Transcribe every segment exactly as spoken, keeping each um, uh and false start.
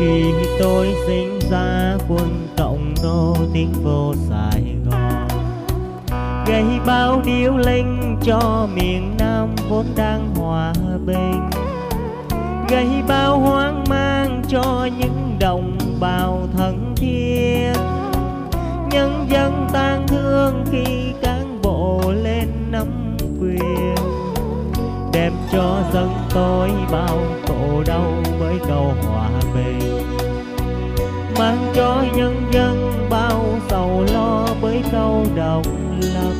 Khi tôi sinh ra quân cộng nô tính vô Sài Gòn, gây bao điêu linh cho miền Nam vốn đang hòa bình, gây bao hoang mang cho những đồng bào thân thiết. Nhân dân tang thương khi cán bộ lên nắm quyền, đem cho dân tôi bao khổ đau với câu hòa bình, mang cho nhân dân bao sầu lo với câu độc lập.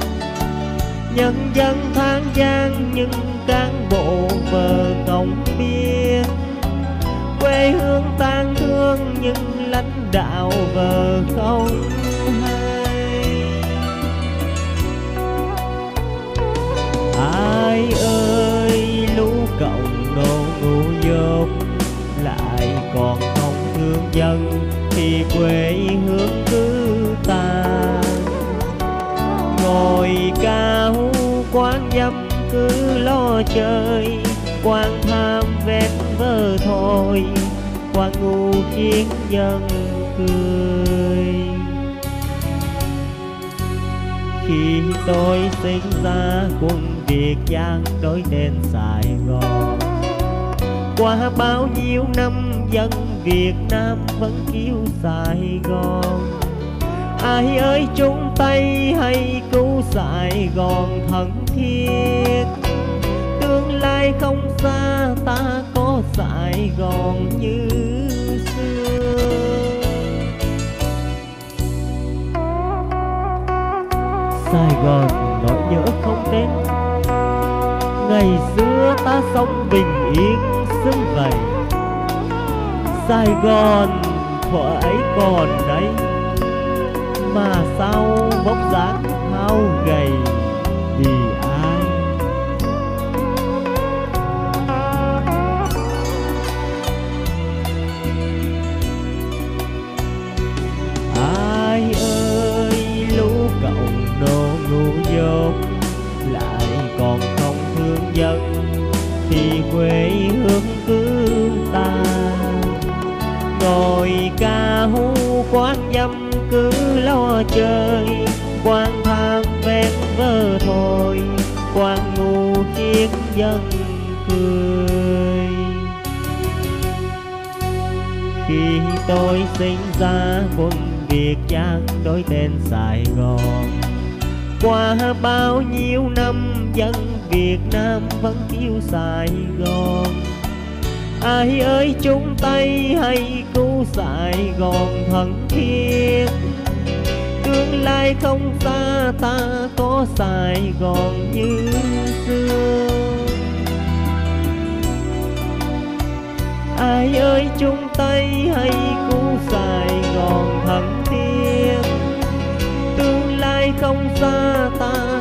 Nhân dân than gian những cán bộ vờ còng biên, quê hương tang thương những lãnh đạo vờ không hay. Ai ơi, lũ cộng nô ngu dốt lại còn không thương dân thì quê hương cứ tàn. Ngồi cao quán dâm cứ lo chơi, quan tham vét vơ thôi, quan ngu khiến dân cười. Khi tôi sinh ra quân Việt Giang đổi tên Sài Gòn, qua bao nhiêu năm dân Việt Nam vẫn yêu Sài Gòn. Ai ơi chung tay hãy cứu Sài Gòn thân thiết, tương lai không xa ta có Sài Gòn như xưa. Sài Gòn nỗi nhớ không đến, ngày xưa ta sống bình yên xứng vậy. Sài Gòn vợ ấy còn đấy, mà sao vóc dáng hao gầy vì ai? Ai ơi, lũ cộng nô ngu dốt lại còn không thương dân thì quê hương cứ ta. Ngồi ca hú quán dâm cứ lo chơi, quan tham vét vơ thôi, quan ngu khiến dân cười. Khi tôi sinh ra quân Việt Giang đổi tên Sài Gòn, qua bao nhiêu năm dân Việt Nam vẫn yêu Sài Gòn. Ai ơi chung tay hãy cứu Sài Gòn thân thiết, tương lai không xa ta có Sài Gòn như xưa. Ai ơi chung tay hãy cứu Sài Gòn thân thiết, tương lai không xa ta